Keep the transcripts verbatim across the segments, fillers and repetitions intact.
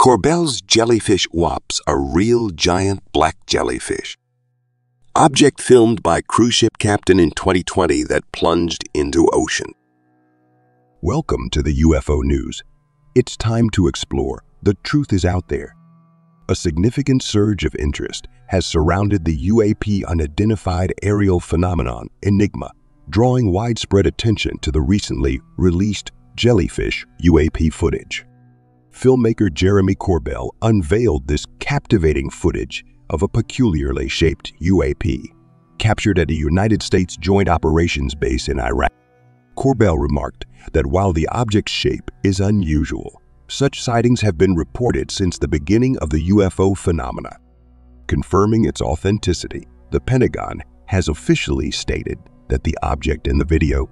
Corbell's jellyfish wops are real giant black jellyfish. Object filmed by cruise ship captain in twenty twenty that plunged into ocean. Welcome to the U F O News. It's time to explore. The truth is out there. A significant surge of interest has surrounded the U A P unidentified aerial phenomenon, Enigma, drawing widespread attention to the recently released jellyfish U A P footage. Filmmaker Jeremy Corbell unveiled this captivating footage of a peculiarly shaped U A P, captured at a United States Joint Operations base in Iraq. Corbell remarked that while the object's shape is unusual, such sightings have been reported since the beginning of the U F O phenomena. Confirming its authenticity, the Pentagon has officially stated that the object in the video,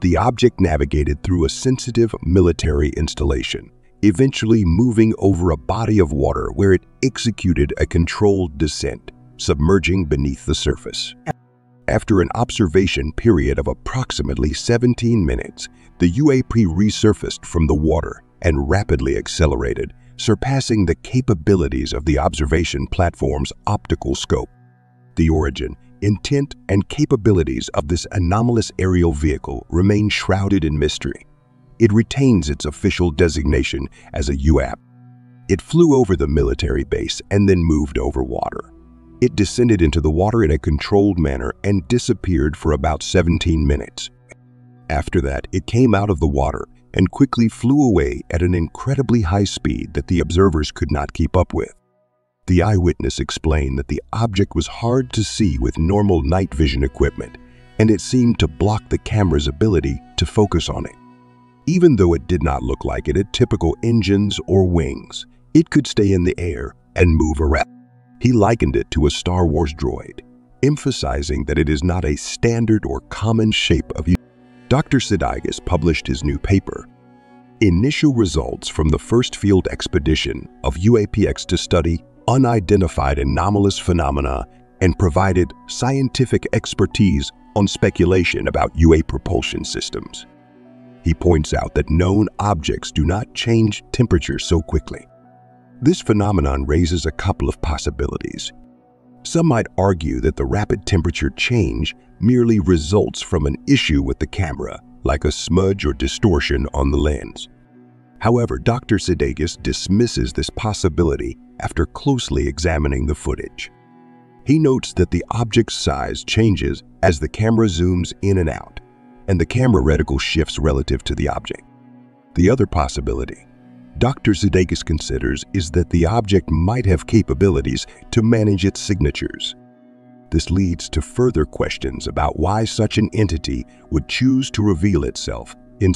the object navigated through a sensitive military installation, eventually moving over a body of water where it executed a controlled descent, submerging beneath the surface. After an observation period of approximately seventeen minutes, the U A P resurfaced from the water and rapidly accelerated, surpassing the capabilities of the observation platform's optical scope. The origin, intent, and capabilities of this anomalous aerial vehicle remain shrouded in mystery. It retains its official designation as a U A P. It flew over the military base and then moved over water. It descended into the water in a controlled manner and disappeared for about seventeen minutes. After that, it came out of the water and quickly flew away at an incredibly high speed that the observers could not keep up with. The eyewitness explained that the object was hard to see with normal night vision equipment, and it seemed to block the camera's ability to focus on it. Even though it did not look like it had typical engines or wings, it could stay in the air and move around. He likened it to a Star Wars droid, emphasizing that it is not a standard or common shape of U F O. Doctor Sedagas published his new paper, Initial Results from the First Field Expedition of U A P X to Study Unidentified Anomalous Phenomena, and provided scientific expertise on speculation about U A P propulsion systems. He points out that known objects do not change temperature so quickly. This phenomenon raises a couple of possibilities. Some might argue that the rapid temperature change merely results from an issue with the camera, like a smudge or distortion on the lens. However, Doctor Sedagas dismisses this possibility after closely examining the footage. He notes that the object's size changes as the camera zooms in and out, and the camera reticle shifts relative to the object. The other possibility Doctor Sedagas considers is that the object might have capabilities to manage its signatures. This leads to further questions about why such an entity would choose to reveal itself. In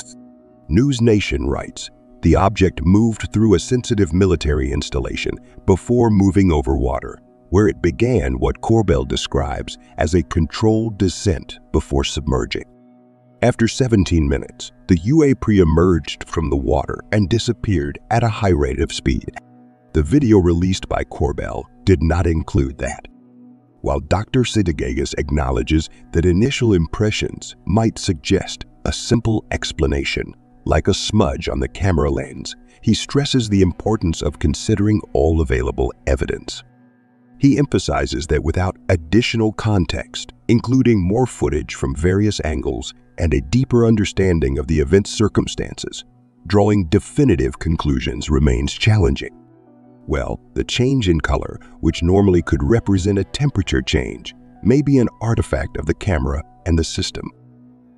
News Nation writes, the object moved through a sensitive military installation before moving over water, where it began what Corbell describes as a controlled descent before submerging. After seventeen minutes, the U A P emerged from the water and disappeared at a high rate of speed. The video released by Corbell did not include that. While Doctor Sedagas acknowledges that initial impressions might suggest a simple explanation, like a smudge on the camera lens, he stresses the importance of considering all available evidence. He emphasizes that without additional context, including more footage from various angles and a deeper understanding of the event's circumstances, drawing definitive conclusions remains challenging. Well, the change in color, which normally could represent a temperature change, may be an artifact of the camera and the system.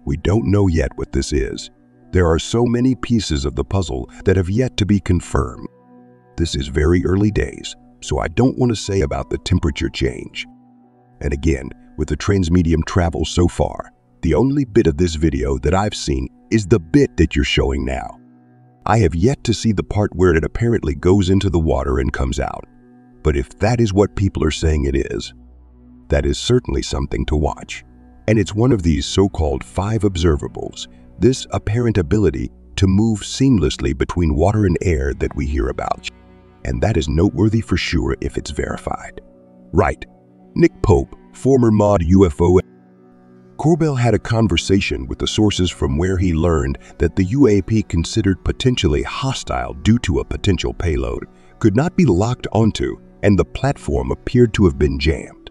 We don't know yet what this is. There are so many pieces of the puzzle that have yet to be confirmed. This is very early days, so I don't want to say about the temperature change. And again, with the transmedium travel so far, the only bit of this video that I've seen is the bit that you're showing now. I have yet to see the part where it apparently goes into the water and comes out. But if that is what people are saying it is, that is certainly something to watch. And it's one of these so-called five observables, this apparent ability to move seamlessly between water and air that we hear about. And that is noteworthy for sure if it's verified. Right. Nick Pope, former mod U F O. Corbell had a conversation with the sources from where he learned that the U A P considered potentially hostile due to a potential payload could not be locked onto, and the platform appeared to have been jammed.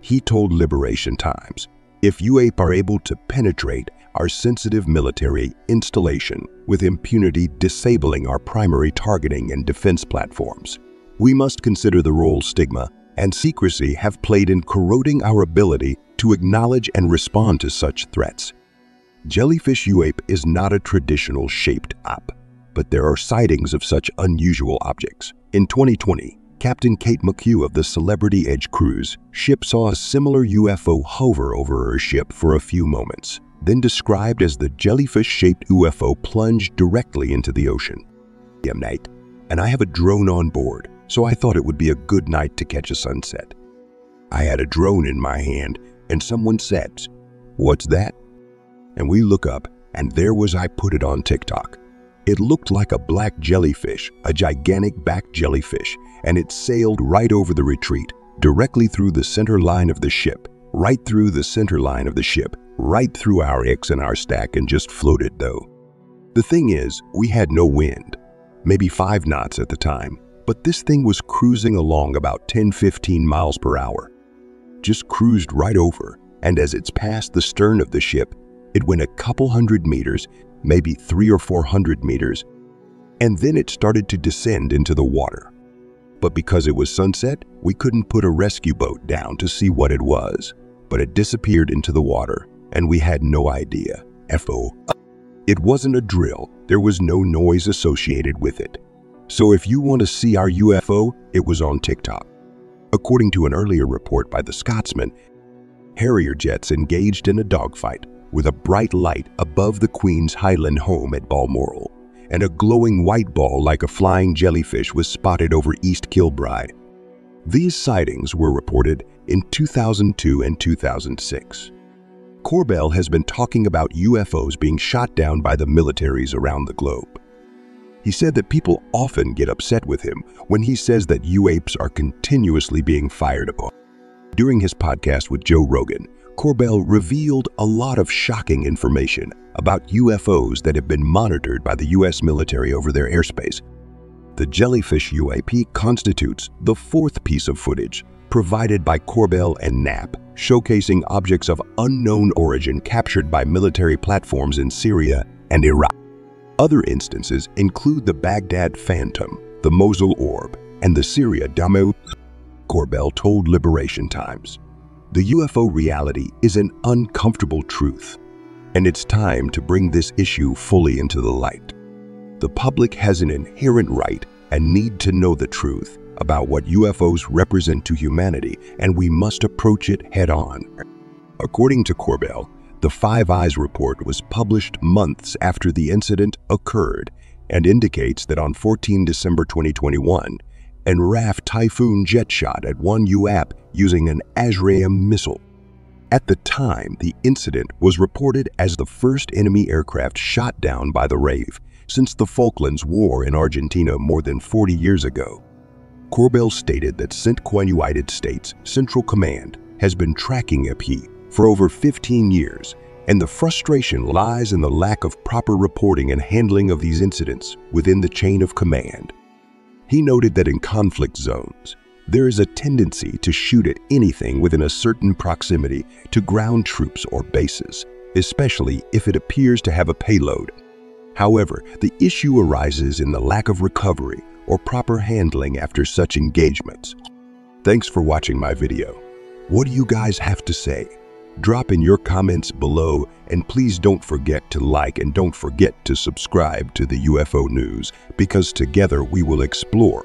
He told Liberation Times, "If U A P are able to penetrate our sensitive military installation with impunity, disabling our primary targeting and defense platforms, we must consider the role stigma and secrecy have played in corroding our ability to acknowledge and respond to such threats." Jellyfish U A P is not a traditional shaped op, but there are sightings of such unusual objects. In twenty twenty, Captain Kate McHugh of the Celebrity Edge cruise ship saw a similar U F O hover over her ship for a few moments, then described as the jellyfish-shaped U F O plunged directly into the ocean. "Damn night, and I have a drone on board, so I thought it would be a good night to catch a sunset. I had a drone in my hand, and someone said, 'What's that?' And we look up, and there was I put it on TikTok. It looked like a black jellyfish, a gigantic back jellyfish, and it sailed right over the retreat, directly through the center line of the ship, right through the center line of the ship, right through our X and our stack, and just floated though. The thing is, we had no wind, maybe five knots at the time, but this thing was cruising along about ten to fifteen miles per hour. Just cruised right over, and as it's passed the stern of the ship, it went a couple hundred meters, maybe three or four hundred meters, and then it started to descend into the water. But because it was sunset, we couldn't put a rescue boat down to see what it was, but it disappeared into the water, and we had no idea. F O. It wasn't a drill, there was no noise associated with it. So if you want to see our U F O, it was on TikTok." According to an earlier report by the Scotsman, Harrier jets engaged in a dogfight with a bright light above the Queen's Highland home at Balmoral, and a glowing white ball like a flying jellyfish was spotted over East Kilbride. These sightings were reported in two thousand two and two thousand six. Corbell has been talking about U F Os being shot down by the militaries around the globe. He said that people often get upset with him when he says that U A Ps are continuously being fired upon. During his podcast with Joe Rogan, Corbell revealed a lot of shocking information about U F Os that have been monitored by the U S military over their airspace. The jellyfish U A P constitutes the fourth piece of footage provided by Corbell and Knapp, showcasing objects of unknown origin captured by military platforms in Syria and Iraq. Other instances include the Baghdad Phantom, the Mosul Orb, and the Syria Damau. Corbell told Liberation Times, "The U F O reality is an uncomfortable truth, and it's time to bring this issue fully into the light. The public has an inherent right and need to know the truth about what U F Os represent to humanity, and we must approach it head-on." According to Corbell, the Five Eyes report was published months after the incident occurred and indicates that on the fourteenth of December twenty twenty-one, an R A F Typhoon jet shot at one U A P using an ASRAAM missile. At the time, the incident was reported as the first enemy aircraft shot down by the R A F since the Falklands War in Argentina more than forty years ago. Corbell stated that CENTCOM United States Central Command has been tracking U A P for over fifteen years, and the frustration lies in the lack of proper reporting and handling of these incidents within the chain of command. He noted that in conflict zones, there is a tendency to shoot at anything within a certain proximity to ground troops or bases, especially if it appears to have a payload. However, the issue arises in the lack of recovery or proper handling after such engagements. Thanks for watching my video. What do you guys have to say? Drop in your comments below, and please don't forget to like and don't forget to subscribe to the U F O News, because together we will explore